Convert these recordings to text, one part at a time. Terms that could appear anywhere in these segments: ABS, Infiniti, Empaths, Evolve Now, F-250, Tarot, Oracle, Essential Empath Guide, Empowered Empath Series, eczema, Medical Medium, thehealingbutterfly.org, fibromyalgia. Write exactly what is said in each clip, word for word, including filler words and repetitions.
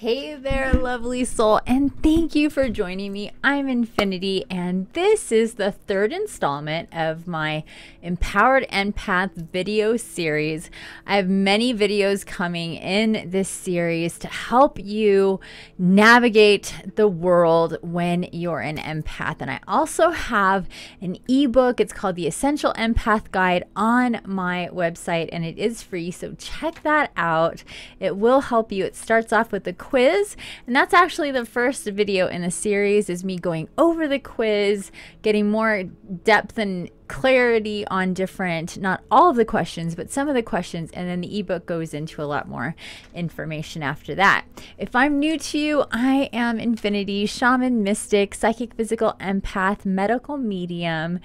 Hey there, lovely soul, and thank you for joining me. I'm Infinity, and this is the third installment of my Empowered Empath video series. I have many videos coming in this series to help you navigate the world when you're an empath. And I also have an ebook. It's called the Essential Empath Guide on my website, and it is free, so check that out. It will help you. It starts off with the quiz, and that's actually the first video in the series, is me going over the quiz, getting more depth and clarity on different, not all of the questions, but some of the questions, and then the ebook goes into a lot more information after that. If I'm new to you, I am Infinity, shaman, mystic, psychic, physical empath, medical medium,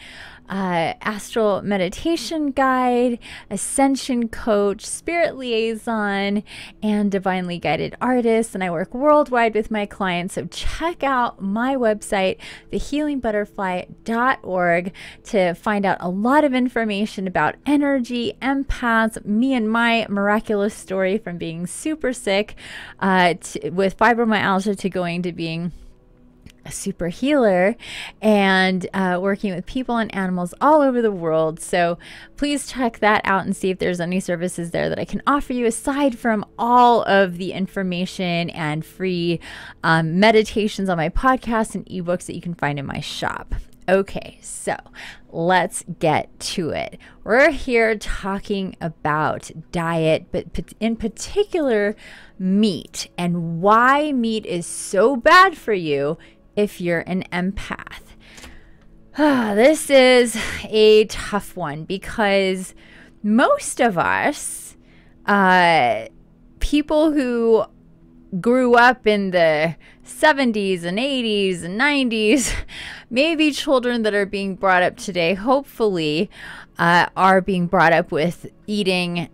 uh, astral meditation guide, ascension coach, spirit liaison, and divinely guided artist, and I work worldwide with my clients. So check out my website, the healing butterfly dot org, to find Find out a lot of information about energy, empaths, me and my miraculous story from being super sick uh, to, with fibromyalgia to going to being a super healer, and uh, working with people and animals all over the world. So please check that out and see if there's any services there that I can offer you, aside from all of the information and free um, meditations on my podcast and ebooks that you can find in my shop. Okay, so let's get to it. We're here talking about diet, but in particular, meat, and why meat is so bad for you if you're an empath. Oh, this is a tough one because most of us, uh, people who grew up in the seventies and eighties and nineties, maybe children that are being brought up today, hopefully, uh, are being brought up with eating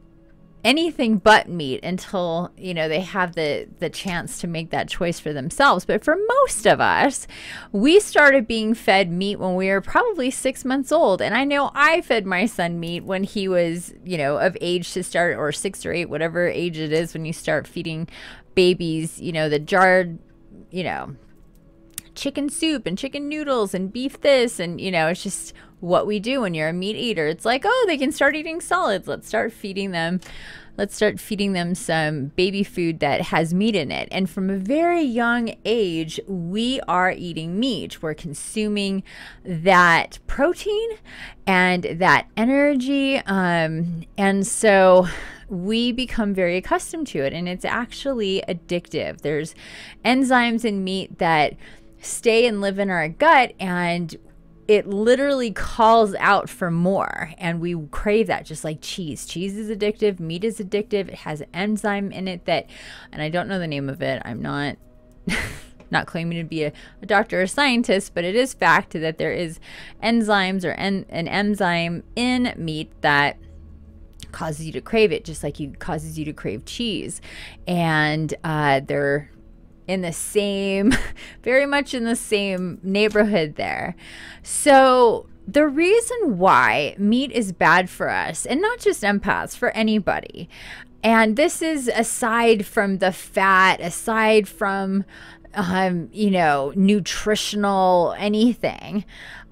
anything but meat until, you know, they have the, the chance to make that choice for themselves. But for most of us, we started being fed meat when we were probably six months old. And I know I fed my son meat when he was, you know, of age to start, or six or eight, whatever age it is when you start feeding babies, you know, the jarred, you know, chicken soup and chicken noodles and beef this, and, you know, it's just what we do when you're a meat eater. It's like, oh, they can start eating solids. Let's start feeding them. Let's start feeding them some baby food that has meat in it. And from a very young age, we are eating meat. We're consuming that protein and that energy. Um, and so we become very accustomed to it, and it's actually addictive. There's enzymes in meat that stay and live in our gut, and it literally calls out for more, and we crave that, just like cheese. Cheese is addictive. Meat is addictive. It has an enzyme in it that, and I don't know the name of it. I'm not not claiming to be a, a doctor or a scientist, but it is fact that there is enzymes or en, an enzyme in meat that causes you to crave it, just like you causes you to crave cheese. And uh, they're in the same, very much in the same neighborhood there. So the reason why meat is bad for us, and not just empaths, for anybody, and this is aside from the fat, aside from, um, you know, nutritional anything,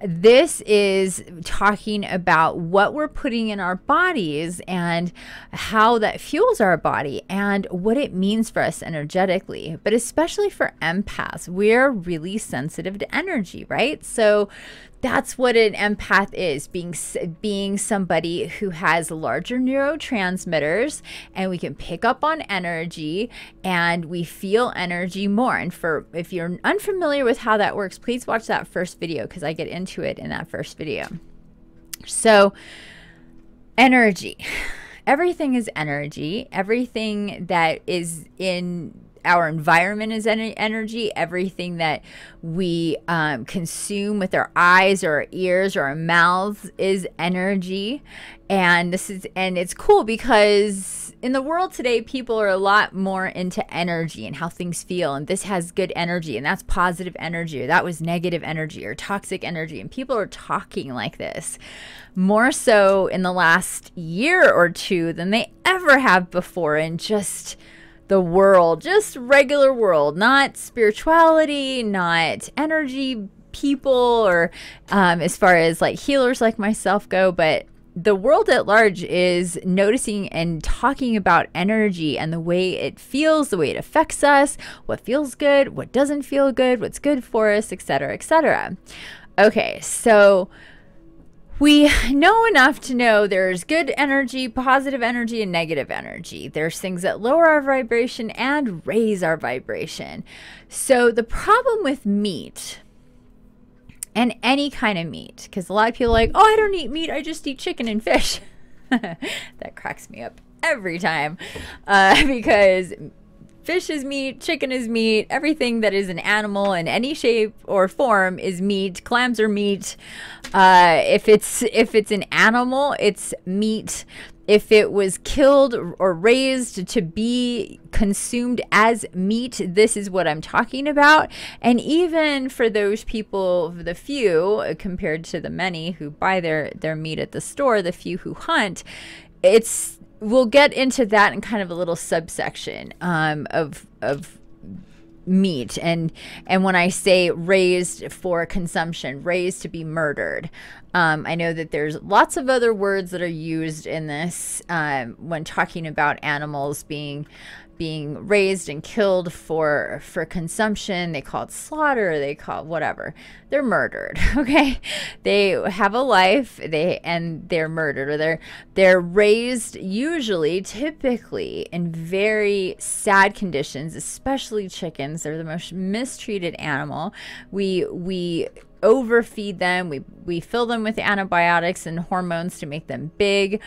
this is talking about what we're putting in our bodies and how that fuels our body and what it means for us energetically. But especially for empaths, we're really sensitive to energy, right? So that's what an empath is, being being somebody who has larger neurotransmitters, and we can pick up on energy and we feel energy more. And for if you're unfamiliar with how that works, please watch that first video, because I get into to it in that first video. So energy, everything is energy. Everything that is in our environment is energy. Everything that we um, consume with our eyes or our ears or our mouths is energy. And this is, and it's cool because in the world today, people are a lot more into energy and how things feel. And this has good energy, and that's positive energy, or that was negative energy, or toxic energy. And people are talking like this more so in the last year or two than they ever have before. And just the world, just regular world, not spirituality, not energy people, or um, as far as like healers like myself go, but the world at large is noticing and talking about energy and the way it feels, the way it affects us, what feels good, what doesn't feel good, what's good for us, et cetera, et cetera. Okay, so we know enough to know there's good energy, positive energy, and negative energy. There's things that lower our vibration and raise our vibration. So the problem with meat, and any kind of meat, because a lot of people are like, oh, I don't eat meat, I just eat chicken and fish. That cracks me up every time, uh, because fish is meat, chicken is meat, everything that is an animal in any shape or form is meat. Clams are meat. Uh, if it's if it's an animal, it's meat. If it was killed or raised to be consumed as meat, this is what I'm talking about. And even for those people, the few compared to the many who buy their, their meat at the store, the few who hunt, it's, we'll get into that in kind of a little subsection um, of, of meat. And, and when I say raised for consumption, raised to be murdered, Um, I know that there's lots of other words that are used in this um, when talking about animals being being raised and killed for for consumption. They call it slaughter. They call it whatever. They're murdered. Okay, they have a life. They and they're murdered, or they're they're raised usually, typically in very sad conditions, especially chickens. They're the most mistreated animal. We we. overfeed them. We, we fill them with antibiotics and hormones to make them big.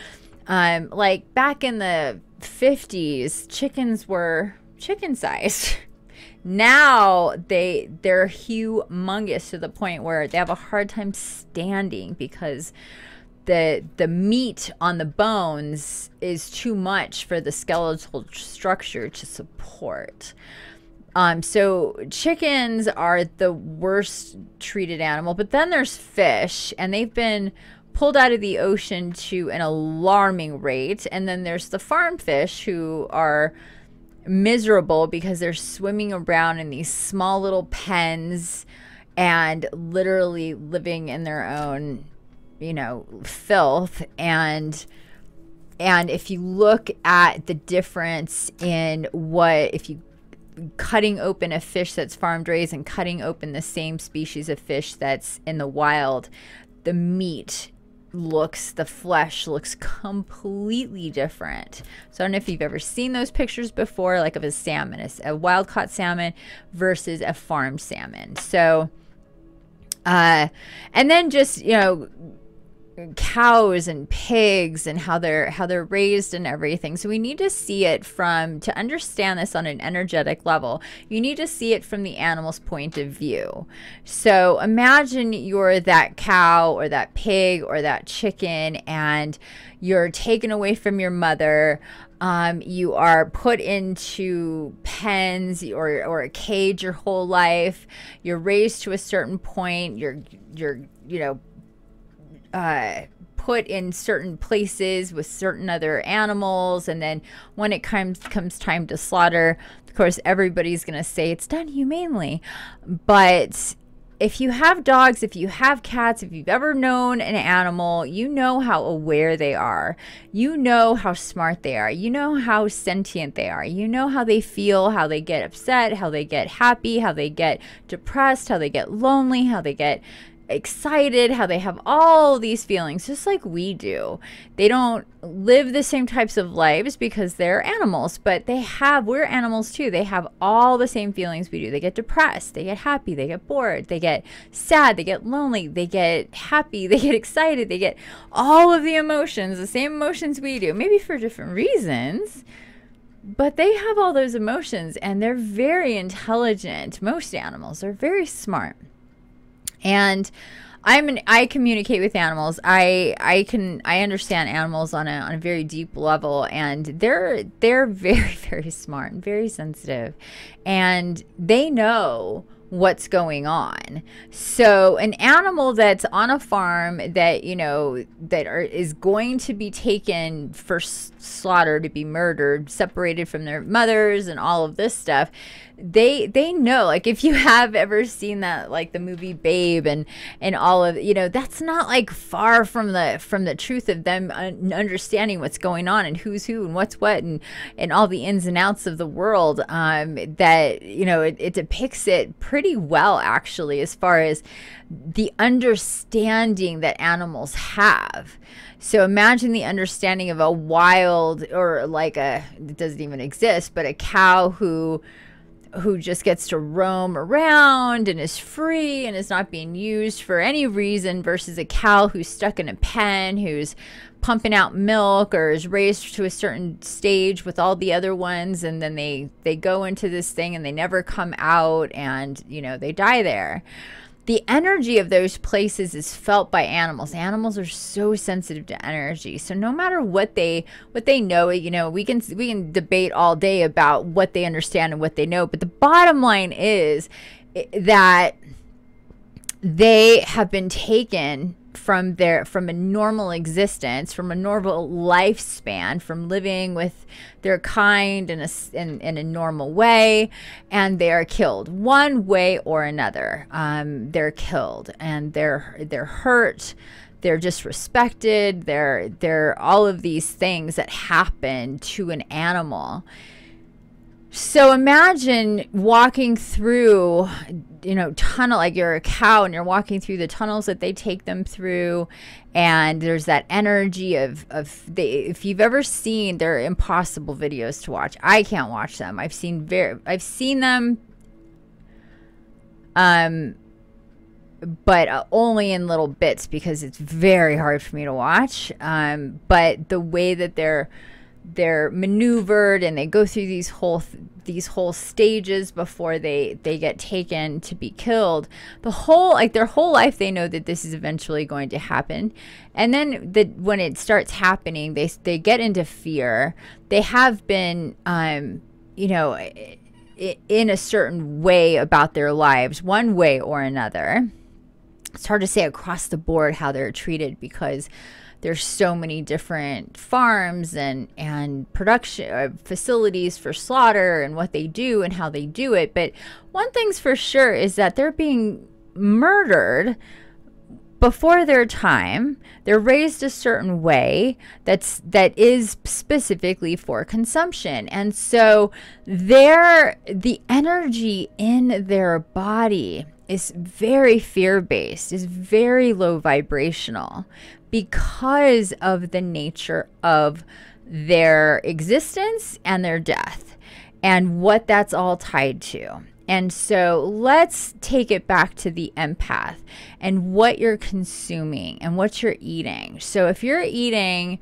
Um, like back in the fifties, chickens were chicken sized. Now they, they're humongous to the point where they have a hard time standing because the, the meat on the bones is too much for the skeletal structure to support. Um, so chickens are the worst treated animal, but then there's fish, and they've been pulled out of the ocean to an alarming rate. And then there's the farm fish who are miserable because they're swimming around in these small little pens and literally living in their own, you know, filth. And and if you look at the difference in what, if you cutting open a fish that's farmed raised and cutting open the same species of fish that's in the wild, the meat looks, the flesh looks completely different. So I don't know if you've ever seen those pictures before, like of a salmon, a wild caught salmon versus a farmed salmon. So, uh, and then just, you know, cows and pigs and how they're how they're raised and everything. So we need to see it from, to understand this on an energetic level, you need to see it from the animal's point of view. So imagine you're that cow or that pig or that chicken, and you're taken away from your mother. Um, you are put into pens or, or a cage your whole life. You're raised to a certain point. You're you're you know Uh, put in certain places with certain other animals, and then when it comes comes time to slaughter, of course everybody's gonna say it's done humanely. But if you have dogs, if you have cats, if you've ever known an animal, you know how aware they are, you know how smart they are, you know how sentient they are, you know how they feel, how they get upset, how they get happy, how they get depressed, how they get lonely, how they get excited, how they have all these feelings just like we do. They don't live the same types of lives because they're animals, but they have, we're animals too. They have all the same feelings we do. They get depressed, they get happy, they get bored, they get sad, they get lonely, they get happy, they get excited, they get all of the emotions, the same emotions we do, maybe for different reasons, but they have all those emotions, and they're very intelligent. Most animals are very smart. And I'm an, I communicate with animals. I I can I understand animals on a on a very deep level, and they're they're very very smart and very sensitive, and they know what's going on. So an animal that's on a farm that, you know, that are, is going to be taken for slaughter, to be murdered, separated from their mothers and all of this stuff, they they know, like, if you have ever seen that, like the movie Babe and and all of, you know, that's not like far from the from the truth of them understanding what's going on and who's who and what's what and and all the ins and outs of the world. Um that, you know, it, it depicts it pretty pretty well, actually, as far as the understanding that animals have. So imagine the understanding of a wild, or like a, it doesn't even exist, but a cow who who just gets to roam around and is free and is not being used for any reason, versus a cow who's stuck in a pen, who's pumping out milk, or is raised to a certain stage with all the other ones, and then they they go into this thing and they never come out, and, you know, they die there. The energy of those places is felt by animals. Animals are so sensitive to energy. So no matter what they what they know, you know, we can we can debate all day about what they understand and what they know, but the bottom line is that they have been taken from their from a normal existence, from a normal lifespan, from living with their kind in a, in, in a normal way, and they are killed one way or another. Um, they're killed, and they're they're hurt, they're disrespected, they're they're all of these things that happen to an animal. So imagine walking through, you know, tunnel, like you're a cow and you're walking through the tunnels that they take them through, and there's that energy of, of the, if you've ever seen, they're impossible videos to watch. I can't watch them. I've seen very, I've seen them, um, but uh, only in little bits, because it's very hard for me to watch. Um, but the way that they're, they're maneuvered, and they go through these whole th these whole stages before they they get taken to be killed. The whole, like, their whole life, they know that this is eventually going to happen, and then the, when it starts happening, they they get into fear. They have been, um, you know, in a certain way about their lives, one way or another. It's hard to say across the board how they're treated, because there's so many different farms and, and production uh, facilities for slaughter, and what they do and how they do it. But one thing's for sure is that they're being murdered before their time. They're raised a certain way that's that is specifically for consumption. And so they're, the energy in their body is very fear-based, is very low vibrational, because of the nature of their existence and their death and what that's all tied to. And so let's take it back to the empath and what you're consuming and what you're eating. So if you're eating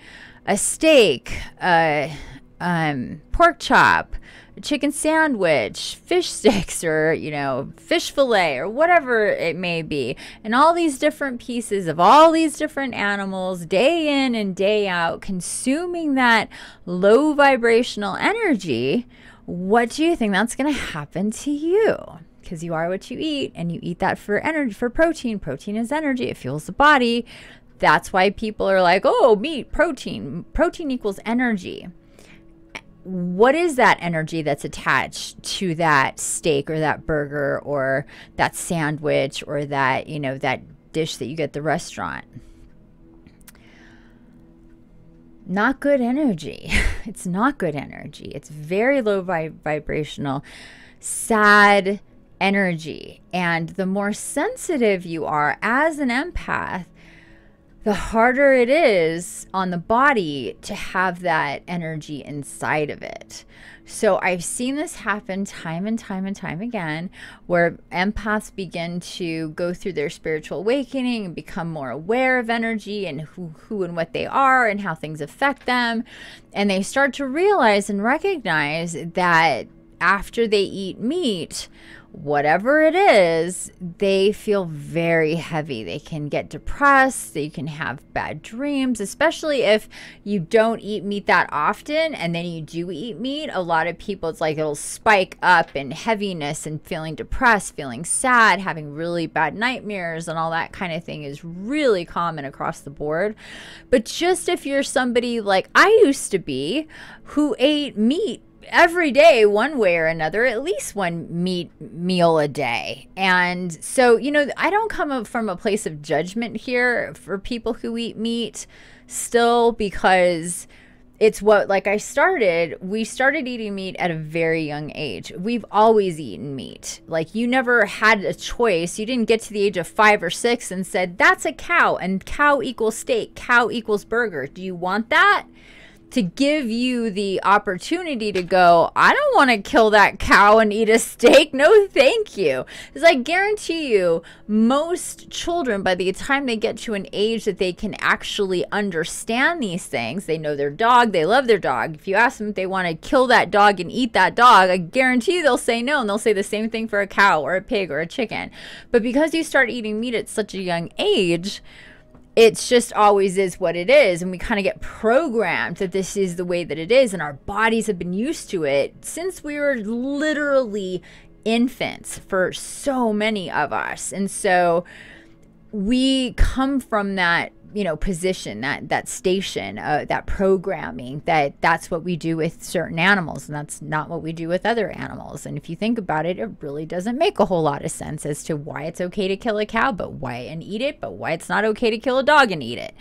a steak, a um, pork chop, a chicken sandwich, fish sticks, or, you know, fish fillet, or whatever it may be, and all these different pieces of all these different animals, day in and day out, consuming that low vibrational energy, what do you think that's going to happen to you? Because you are what you eat, and you eat that for energy, for protein. Protein is energy. It fuels the body. That's why people are like, oh, meat, protein. Protein equals energy. What is that energy that's attached to that steak or that burger or that sandwich or that, you know, that dish that you get at the restaurant? Not good energy. It's not good energy. It's very low vib- vibrational, sad energy. And the more sensitive you are as an empath, the harder it is on the body to have that energy inside of it. So I've seen this happen time and time and time again, where empaths begin to go through their spiritual awakening and become more aware of energy and who, who and what they are and how things affect them. And they start to realize and recognize that after they eat meat whatever it is, they feel very heavy. They can get depressed. They can have bad dreams, especially if you don't eat meat that often and then you do eat meat. A lot of people, it's like it'll spike up in heaviness and feeling depressed, feeling sad, having really bad nightmares and all that kind of thing is really common across the board. But just if you're somebody like I used to be, who ate meat every day, one way or another, at least one meat meal a day. And so, you know, I don't come up from a place of judgment here for people who eat meat still, because it's what, like I started, we started eating meat at a very young age. We've always eaten meat. Like, you never had a choice. You didn't get to the age of five or six and said, that's a cow and cow equals steak, cow equals burger. Do you want that? To give you the opportunity to go, I don't want to kill that cow and eat a steak. No, thank you. Because I guarantee you, most children, by the time they get to an age that they can actually understand these things, they know their dog, they love their dog. If you ask them if they want to kill that dog and eat that dog, I guarantee you they'll say no. And they'll say the same thing for a cow or a pig or a chicken. But because you start eating meat at such a young age, it's just always is what it is, and we kind of get programmed that this is the way that it is, and our bodies have been used to it since we were literally infants for so many of us. And so we come from that, you know, position, that that station, uh, that programming, that that's what we do with certain animals, and that's not what we do with other animals. And if you think about it, it really doesn't make a whole lot of sense as to why it's okay to kill a cow, but why and eat it, but why it's not okay to kill a dog and eat it.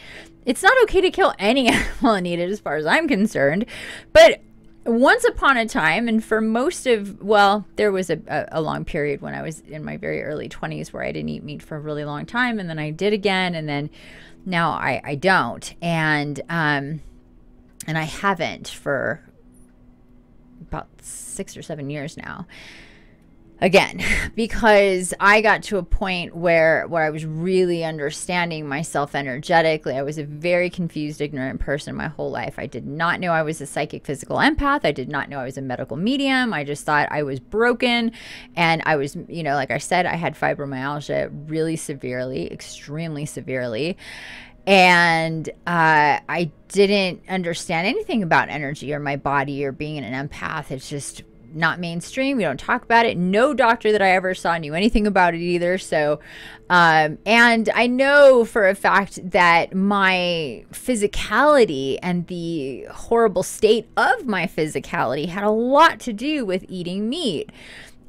It's not okay to kill any animal and eat it, as far as I'm concerned. But once upon a time, and for most of, well, there was a, a long period when I was in my very early twenties where I didn't eat meat for a really long time, and then I did again, and then now I, I don't. And, um, and I haven't for about six or seven years now. Again, because I got to a point where, where I was really understanding myself energetically. I was a very confused, ignorant person my whole life. I did not know I was a psychic physical empath. I did not know I was a medical medium. I just thought I was broken. And I was, you know, like I said, I had fibromyalgia really severely, extremely severely. And uh, I didn't understand anything about energy or my body or being an empath. It's just not mainstream. We don't talk about it. No doctor that I ever saw knew anything about it either. So, um, and I know for a fact that my physicality and the horrible state of my physicality had a lot to do with eating meat.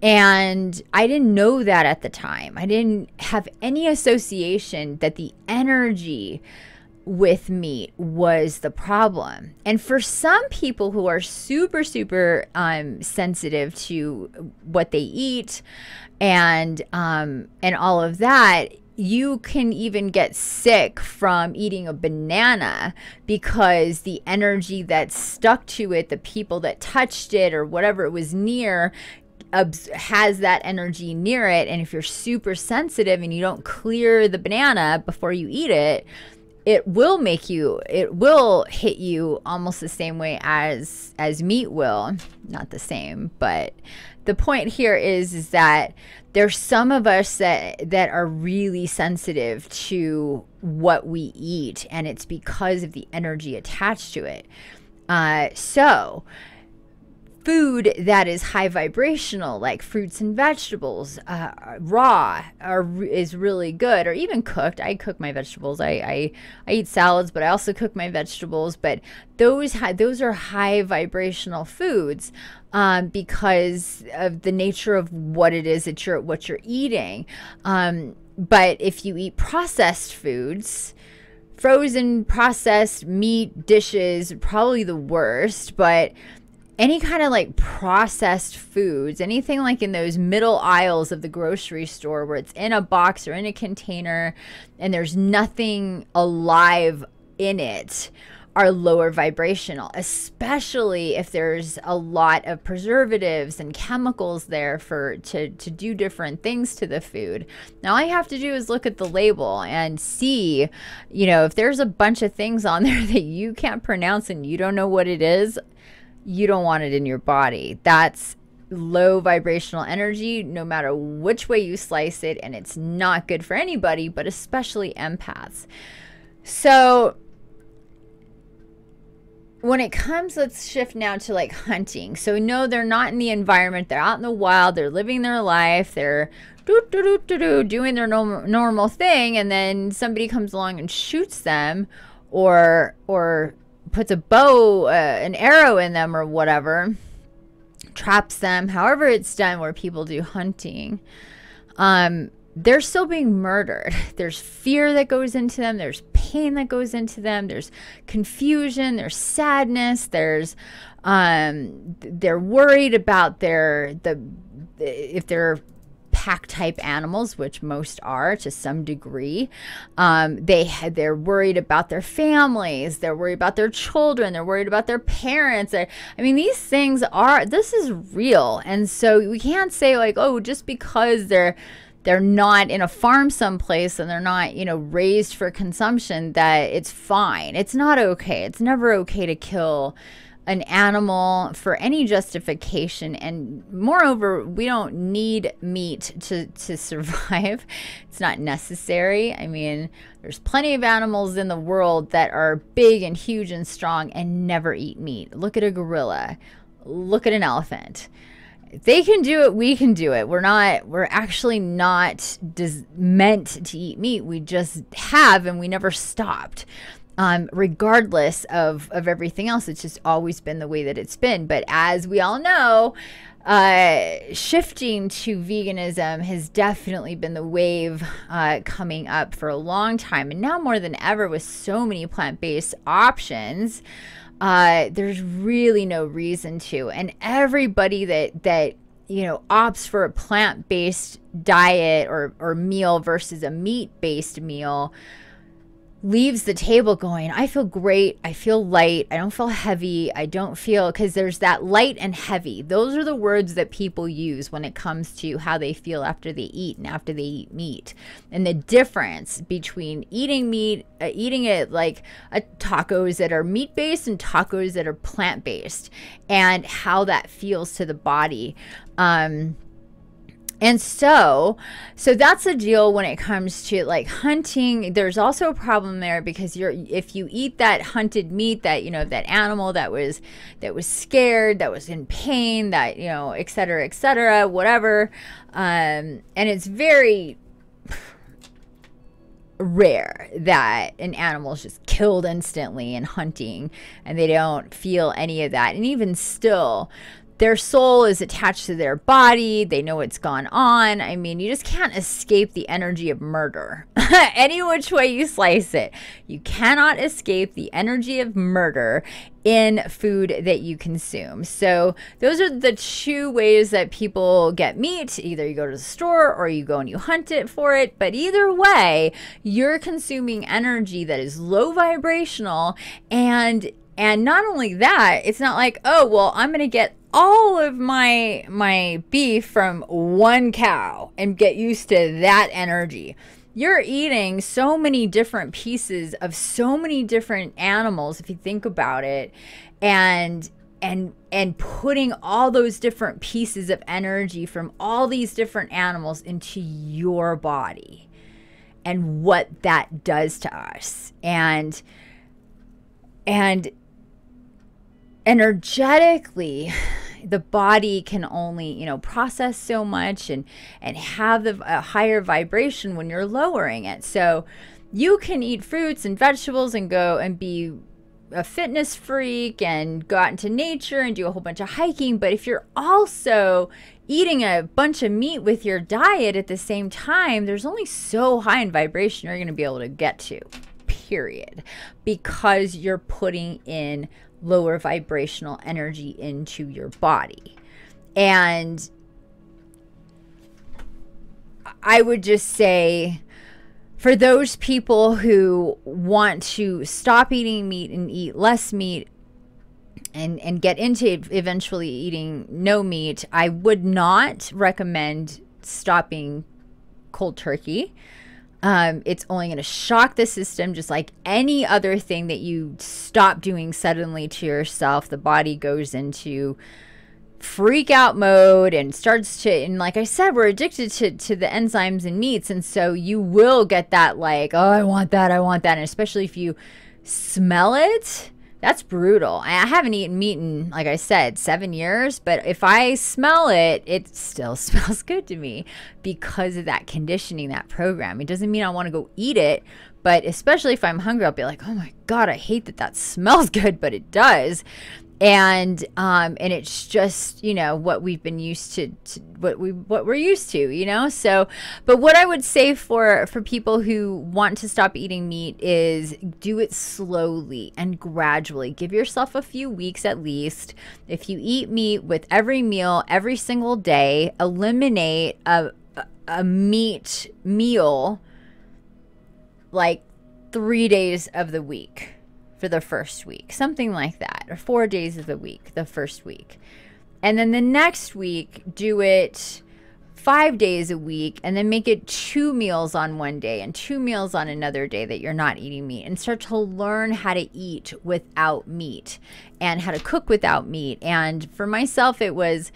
And I didn't know that at the time. I didn't have any association that the energy with meat was the problem. And for some people who are super, super um, sensitive to what they eat and um, and all of that, you can even get sick from eating a banana because the energy that stuck to it, the people that touched it or whatever it was near, has that energy near it. And if you're super sensitive and you don't clear the banana before you eat it, it will make you, it will hit you almost the same way as as meat will. Not the same, but the point here is is that there's some of us that that are really sensitive to what we eat, and it's because of the energy attached to it. Uh, so food that is high vibrational, like fruits and vegetables, uh, raw, are, is really good, or even cooked. I cook my vegetables. I, I, I eat salads, but I also cook my vegetables. But those, those are high vibrational foods um, because of the nature of what it is that you're, what you're eating. Um, but if you eat processed foods, frozen processed meat dishes, probably the worst, but any kind of like processed foods, anything like in those middle aisles of the grocery store where it's in a box or in a container and there's nothing alive in it, are lower vibrational, especially if there's a lot of preservatives and chemicals there for to, to do different things to the food. Now all you have to do is look at the label and see, you know, if there's a bunch of things on there that you can't pronounce and you don't know what it is, you don't want it in your body. That's low vibrational energy no matter which way you slice it, and it's not good for anybody, but especially empaths. So when it comes, let's shift now to like hunting. So no, they're not in the environment. They're out in the wild. They're living their life. They're doo, doo, doo, doo, doo, doing their norm normal thing. And then somebody comes along and shoots them or, or puts a bow, uh, an arrow in them or whatever, traps them, however it's done where people do hunting. Um, they're still being murdered. There's fear that goes into them. There's pain that goes into them. There's confusion. There's sadness. There's um, they're worried about their the if they're pack type animals, which most are to some degree. Um, they they're worried about their families. They're worried about their children. They're worried about their parents. They're, I mean, these things are this is real, and so we can't say like, oh, just because they're They're not in a farm someplace and they're not, you know, raised for consumption that it's fine. It's not okay. It's never okay to kill an animal for any justification. And moreover, we don't need meat to, to survive. It's not necessary. I mean, there's plenty of animals in the world that are big and huge and strong and never eat meat. Look at a gorilla. Look at an elephant. If they can do it, we can do it. We're not, we're actually not dis meant to eat meat. We just have, and we never stopped, um, regardless of, of everything else. It's just always been the way that it's been. But as we all know, uh, shifting to veganism has definitely been the wave uh, coming up for a long time. And now more than ever with so many plant-based options, Uh, there's really no reason to, and everybody that, that, you know, opts for a plant-based diet or, or meal versus a meat-based meal leaves the table going, I feel great. I feel light. I don't feel heavy. I don't feel, because there's that light and heavy. Those are the words that people use when it comes to how they feel after they eat and after they eat meat. And the difference between eating meat, uh, eating it like uh, tacos that are meat-based and tacos that are plant-based, and how that feels to the body. Um, And so, so that's the deal when it comes to like hunting. There's also a problem there because you're, if you eat that hunted meat, that, you know, that animal that was, that was scared, that was in pain, that, you know, et cetera, et cetera, whatever. Um, and it's very rare that an animal is just killed instantly in hunting and they don't feel any of that. And even still, their soul is attached to their body. They know what's gone on. I mean, you just can't escape the energy of murder. Any which way you slice it, you cannot escape the energy of murder in food that you consume. So those are the two ways that people get meat. Either you go to the store or you go and you hunt it for it. But either way, you're consuming energy that is low vibrational. And and not only that, it's not like, oh, well, I'm going to get all of my my beef from one cow and get used to that energy. You're eating so many different pieces of so many different animals, if you think about it, and and and putting all those different pieces of energy from all these different animals into your body and what that does to us. And and energetically, the body can only, you know, process so much and and have the a higher vibration when you're lowering it. So you can eat fruits and vegetables and go and be a fitness freak and go out into nature and do a whole bunch of hiking, but if you're also eating a bunch of meat with your diet at the same time, there's only so high in vibration you're going to be able to get to, period, because you're putting in lower vibrational energy into your body. And I would just say, for those people who want to stop eating meat and eat less meat and, and get into eventually eating no meat, I would not recommend stopping cold turkey. Um, it's only going to shock the system, just like any other thing that you stop doing suddenly to yourself. The body goes into freak out mode and starts to, and like I said, we're addicted to, to the enzymes and meats. And so you will get that like, oh, I want that, I want that. And especially if you smell it, that's brutal. I haven't eaten meat in, like I said, seven years, but if I smell it, it still smells good to me because of that conditioning, that program. It doesn't mean I want to go eat it, but especially if I'm hungry, I'll be like, oh my God, I hate that that smells good, but it does. And um, and it's just, you know, what we've been used to, to, what we what we're used to, you know. So, but what I would say for for people who want to stop eating meat is do it slowly and gradually. Give yourself a few weeks at least. If you eat meat with every meal every single day, eliminate a a meat meal like three days of the week. For the first week, something like that, or four days of the week, the first week. And then the next week, do it five days a week, and then make it two meals on one day and two meals on another day that you're not eating meat, and start to learn how to eat without meat and how to cook without meat. And for myself, it was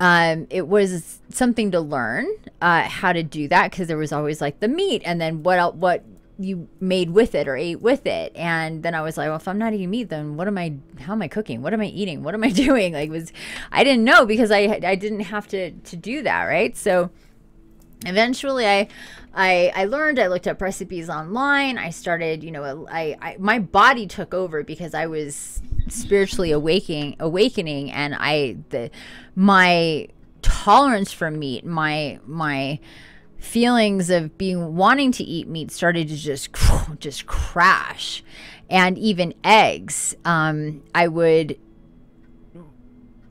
Um, it was something to learn uh, how to do that, because there was always like the meat and then what else, what you made with it or ate with it. And then I was like, well, if I'm not eating meat, then what am I, how am I cooking? What am I eating? What am I doing? Like, it was, I didn't know, because I, I didn't have to, to do that. Right. So eventually I, I, I learned, I looked up recipes online. I started, you know, I, I, my body took over because I was spiritually awakening, awakening. And I, the, my tolerance for meat, my, my, feelings of being wanting to eat meat started to just just crash. And even eggs, um I would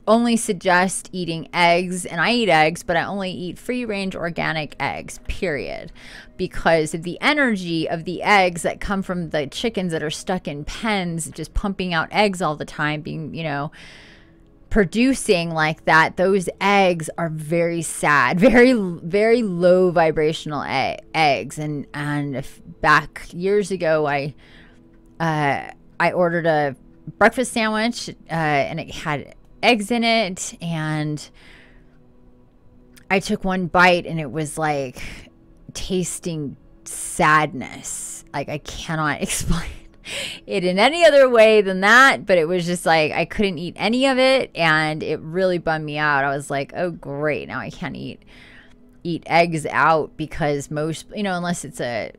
only suggest eating eggs, and I eat eggs, but I only eat free range organic eggs, period, because of the energy of the eggs that come from the chickens that are stuck in pens just pumping out eggs all the time, being, you know, producing like that. Those eggs are very sad, very, very low vibrational e eggs. And, and if back years ago, I, uh, I ordered a breakfast sandwich, uh, and it had eggs in it. And I took one bite and it was like tasting sadness. Like, I cannot explain it in any other way than that, but it was just like I couldn't eat any of it, and it really bummed me out. I was like, oh great, now I can't eat eat eggs out, because most, you know, unless it's a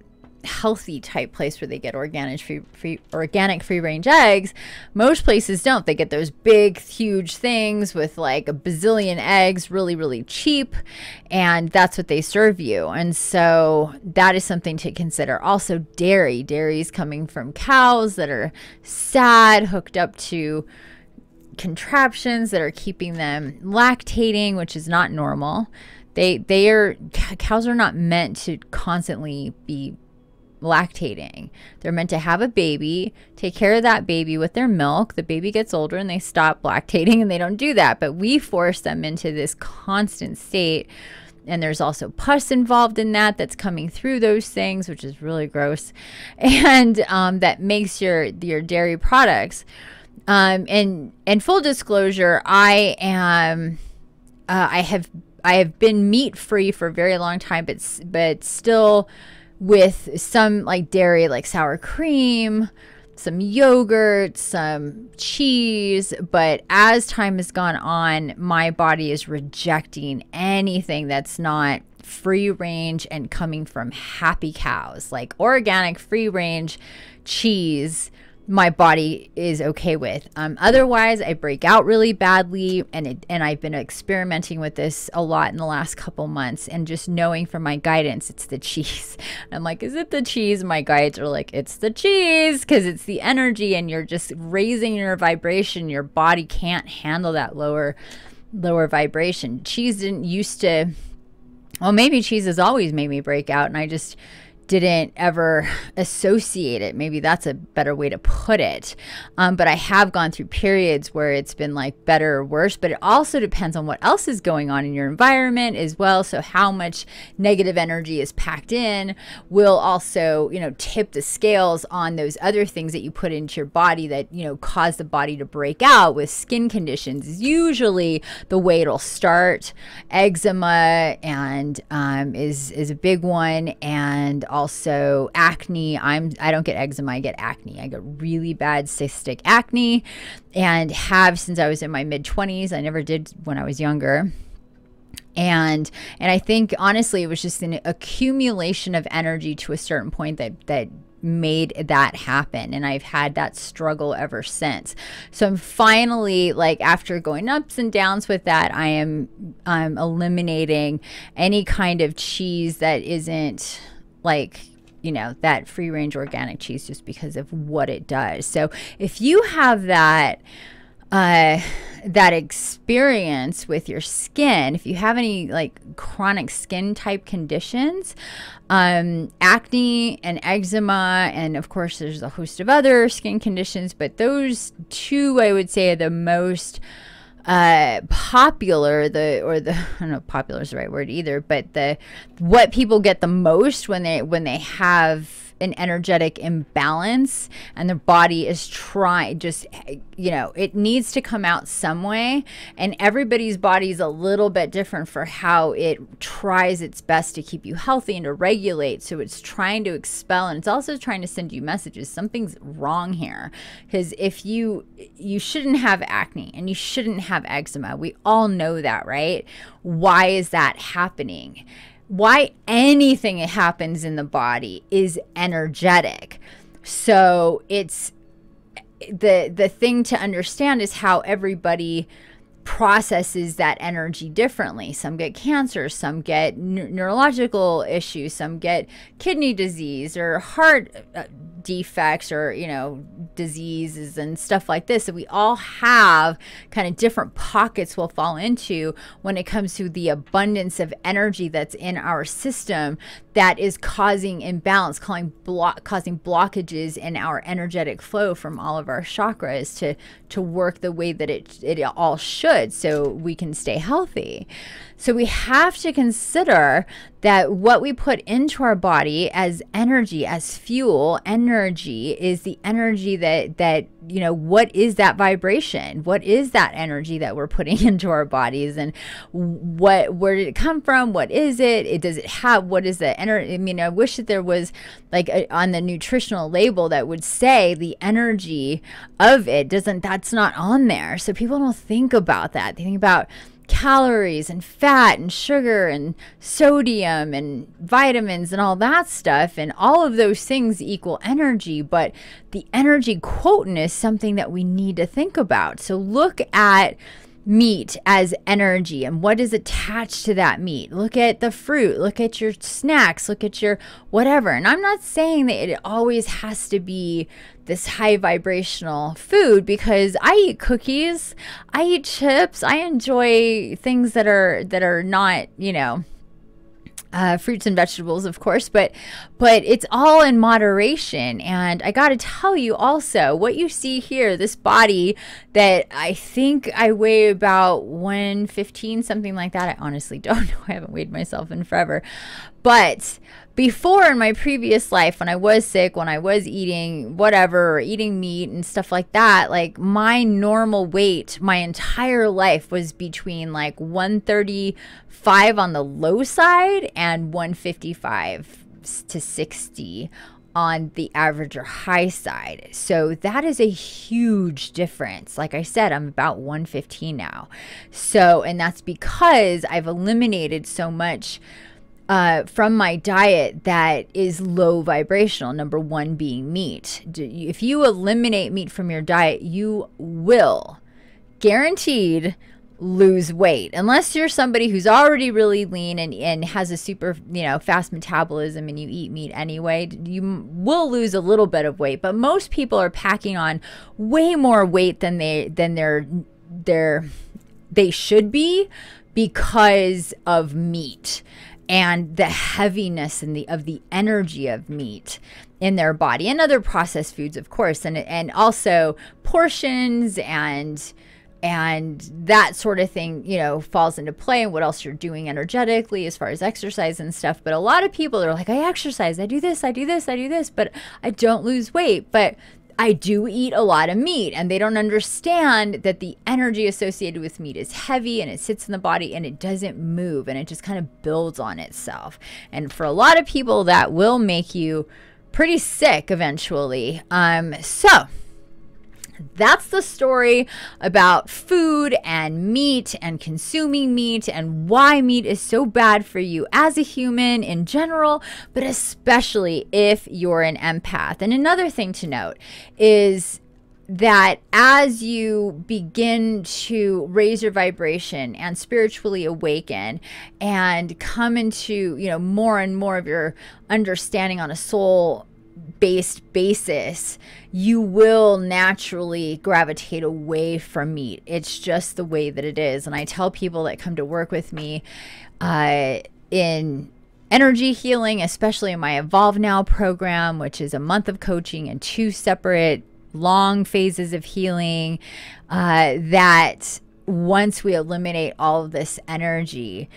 healthy type place where they get organic free, free organic free range eggs, most places don't. They get those big huge things with like a bazillion eggs, really really cheap, and that's what they serve you. And so that is something to consider. Also dairy dairy is coming from cows that are sad, hooked up to contraptions that are keeping them lactating, which is not normal. They they are, cows are not meant to constantly be lactating. They're meant to have a baby, take care of that baby with their milk. The baby gets older and they stop lactating, and they don't do that, but we force them into this constant state. And there's also pus involved in that that's coming through those things, which is really gross, and um, that makes your your dairy products. Um, and and full disclosure, I am uh, I have I have been meat free for a very long time, but but still with some like dairy, like sour cream, some yogurt, some cheese. But as time has gone on, my body is rejecting anything that's not free range and coming from happy cows. Like organic free range cheese, my body is okay with. Um, otherwise, I break out really badly, and it, and I've been experimenting with this a lot in the last couple months, and just knowing from my guidance, it's the cheese. I'm like, is it the cheese? My guides are like, it's the cheese, because it's the energy, and you're just raising your vibration. Your body can't handle that lower, lower vibration. Cheese didn't used to, well, maybe cheese has always made me break out, and I just didn't ever associate it. Maybe that's a better way to put it. Um, but I have gone through periods where it's been like better or worse, but it also depends on what else is going on in your environment as well. So how much negative energy is packed in will also, you know, tip the scales on those other things that you put into your body that, you know, cause the body to break out with skin conditions. Is usually the way it'll start. Eczema and um, is, is a big one. And also acne. I'm, I don't get eczema, I get acne. I get really bad cystic acne and have since I was in my mid twenties. I never did when I was younger. And, and I think honestly, it was just an accumulation of energy to a certain point that, that made that happen. And I've had that struggle ever since. So I'm finally, like, after going ups and downs with that, I am, I'm eliminating any kind of cheese that isn't like, you know, that free range organic cheese, just because of what it does. So if you have that, uh, that experience with your skin, if you have any like chronic skin type conditions, um, acne and eczema, and of course there's a host of other skin conditions, but those two I would say are the most uh, popular, the, or the, I don't know if popular is the right word either, but the, what people get the most when they, when they have an energetic imbalance and their body is trying, just, you know, it needs to come out some way, and everybody's body is a little bit different for how it tries its best to keep you healthy and to regulate. So it's trying to expel, and it's also trying to send you messages. Something's wrong here, because if you, you shouldn't have acne and you shouldn't have eczema. We all know that, right? Why is that happening? Why anything that happens in the body is energetic. So it's the the thing to understand is how everybody processes that energy differently. Some get cancer, some get neurological issues, some get kidney disease or heart defects or, you know, diseases and stuff like this. So we all have kind of different pockets we'll fall into when it comes to the abundance of energy that's in our system that is causing imbalance, causing block, causing blockages in our energetic flow from all of our chakras to, to work the way that it, it all should, so we can stay healthy. So we have to consider that what we put into our body as energy, as fuel, energy is the energy that, that, you know, what is that vibration? What is that energy that we're putting into our bodies, and what, where did it come from? What is it? It does it have, what is the energy? I mean, I wish that there was like a, on the nutritional label that would say the energy of it. Doesn't, that's not on there. So people don't think about that. They think about calories and fat and sugar and sodium and vitamins and all that stuff, and all of those things equal energy, but the energy quotient is something that we need to think about. So look at meat as energy and what is attached to that meat. Look at the fruit, look at your snacks, look at your whatever. And I'm not saying that it always has to be this high vibrational food, because I eat cookies, I eat chips, I enjoy things that are that are not, you know, Uh, fruits and vegetables, of course, but but it's all in moderation. And I got to tell you also, what you see here, this body that I think I weigh about one fifteen, something like that. I honestly don't know. I haven't weighed myself in forever. But before, in my previous life, when I was sick, when I was eating whatever, or eating meat and stuff like that, like my normal weight my entire life was between like one thirty-five on the low side and one fifty-five to sixty on the average or high side. So that is a huge difference. Like I said, I'm about one fifteen now. So, and that's because I've eliminated so much Uh, from my diet that is low vibrational, number one being meat. If you eliminate meat from your diet, you will guaranteed lose weight, unless you're somebody who's already really lean and, and has a super, you know, fast metabolism and you eat meat anyway. You will lose a little bit of weight, but most people are packing on way more weight than they than they're, they're, they should be because of meat. and the heaviness and the of the energy of meat in their body, and other processed foods, of course, and and also portions and and that sort of thing, you know, falls into play, and what else you're doing energetically as far as exercise and stuff. But a lot of people are like, I exercise, I do this, I do this, I do this, but I don't lose weight, but I do eat a lot of meat. And they don't understand that the energy associated with meat is heavy, and it sits in the body and it doesn't move, and it just kind of builds on itself. And for a lot of people, that will make you pretty sick eventually. Um, so that's the story about food and meat and consuming meat, and why meat is so bad for you as a human in general, but especially if you're an empath. And another thing to note is that as you begin to raise your vibration and spiritually awaken and come into, you know, more and more of your understanding on a soul based basis, you will naturally gravitate away from meat. It's just the way that it is. And I tell people that come to work with me uh, in energy healing, especially in my Evolve Now program, which is a month of coaching and two separate long phases of healing, uh, that once we eliminate all of this energy,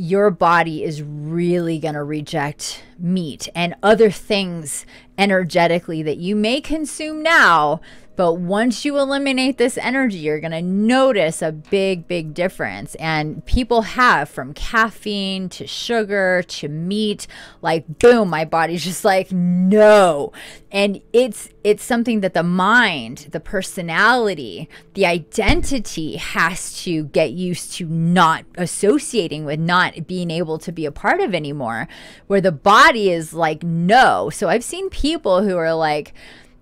your body is really going to reject meat and other things energetically that you may consume now. But once you eliminate this energy, you're going to notice a big, big difference. And people have, from caffeine to sugar to meat, like, boom, my body's just like, no. And it's it's something that the mind, the personality, the identity has to get used to not associating with, not being able to be a part of anymore, where the body is like, no. So I've seen people who are like,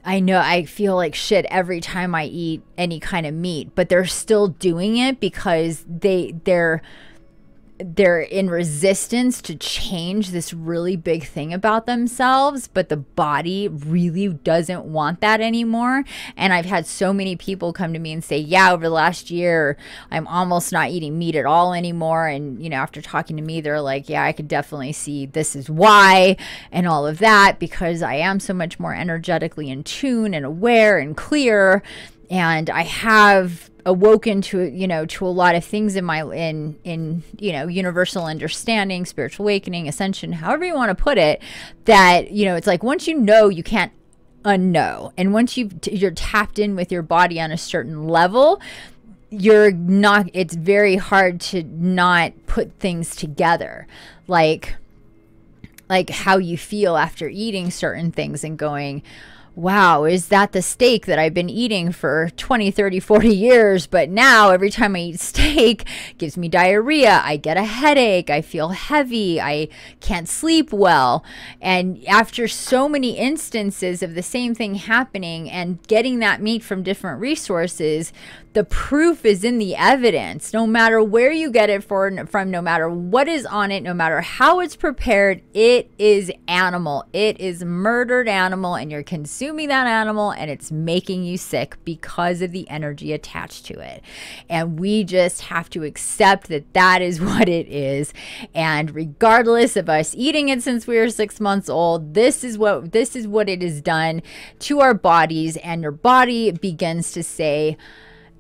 I know I feel like shit every time I eat any kind of meat, but they're still doing it because they they're they're in resistance to change this really big thing about themselves, but the body really doesn't want that anymore. And I've had so many people come to me and say, yeah, over the last year, I'm almost not eating meat at all anymore. And, you know, after talking to me, they're like, yeah, I could definitely see this is why, and all of that, because I am so much more energetically in tune and aware and clear. And I have awoken to, you know, to a lot of things in my, in, in, you know, universal understanding, spiritual awakening, ascension, however you want to put it, that, you know, it's like, once you know, you can't unknow. And once you've, you're tapped in with your body on a certain level, you're not, it's very hard to not put things together. Like, like how you feel after eating certain things and going, wow, is that the steak that I've been eating for twenty, thirty, forty years? But now every time I eat steak, it gives me diarrhea. I get a headache. I feel heavy. I can't sleep well. And after so many instances of the same thing happening and getting that meat from different resources, the proof is in the evidence. No matter where you get it from, no matter what is on it, no matter how it's prepared, it is animal. It is murdered animal, and you're consuming that animal, and it's making you sick because of the energy attached to it. And we just have to accept that that is what it is. And regardless of us eating it since we were six months old, this is what this is what it has done to our bodies. And your body begins to say,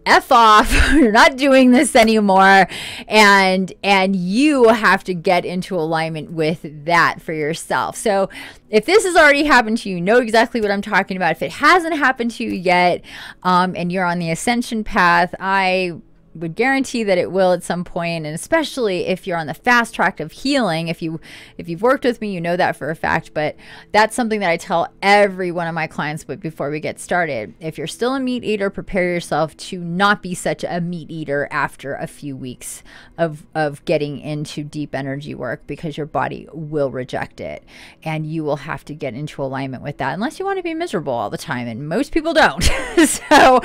F off, you're not doing this anymore. And and you have to get into alignment with that for yourself. So if this has already happened to you, you know exactly what I'm talking about. If it hasn't happened to you yet, um, and you're on the ascension path, I would guarantee that it will at some point. And especially if you're on the fast track of healing, if you if you've worked with me, you know that for a fact. But that's something that I tell every one of my clients. But before we get started, if you're still a meat eater, prepare yourself to not be such a meat eater after a few weeks of of getting into deep energy work, because your body will reject it, and you will have to get into alignment with that, unless you want to be miserable all the time, and most people don't. so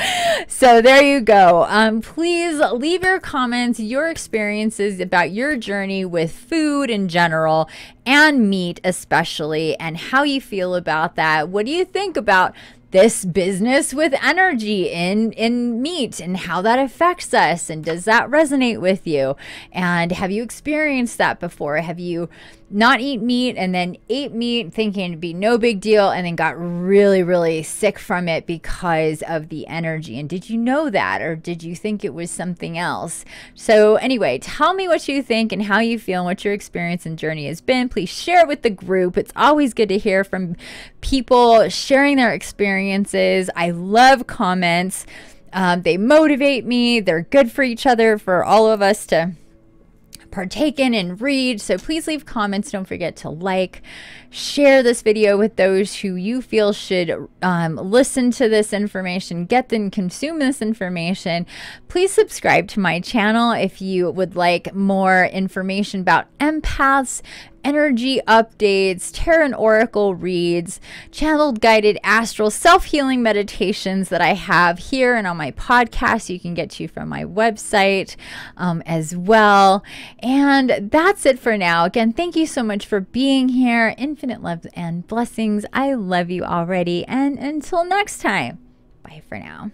so there you go. Um please leave your comments, your experiences about your journey with food in general and meat especially, and how you feel about that. What do you think about this business with energy in, in meat and how that affects us. And does that resonate with you? And have you experienced that before? Have you not eat meat and then ate meat thinking it'd be no big deal and then got really, really sick from it because of the energy? And did you know that, or did you think it was something else? So anyway, tell me what you think and how you feel and what your experience and journey has been. Please share it with the group. It's always good to hear from people sharing their experience. I love comments. Um, they motivate me. They're good for each other, for all of us to partake in and read. So please leave comments. Don't forget to like, share this video with those who you feel should um, listen to this information, get and consume this information. Please subscribe to my channel if you would like more information about empaths, energy updates, tarot and oracle reads, channeled guided astral self-healing meditations that I have here and on my podcast. You can get to from my website um, as well. And that's it for now. Again, thank you so much for being here. Infinite love and blessings. I love you already. And until next time, bye for now.